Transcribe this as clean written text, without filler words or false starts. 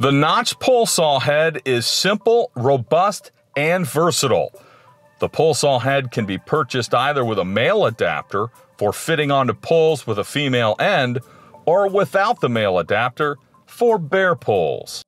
The Notch pole saw head is simple, robust, and versatile. The pole saw head can be purchased either with a male adapter for fitting onto poles with a female end, or without the male adapter for bare poles.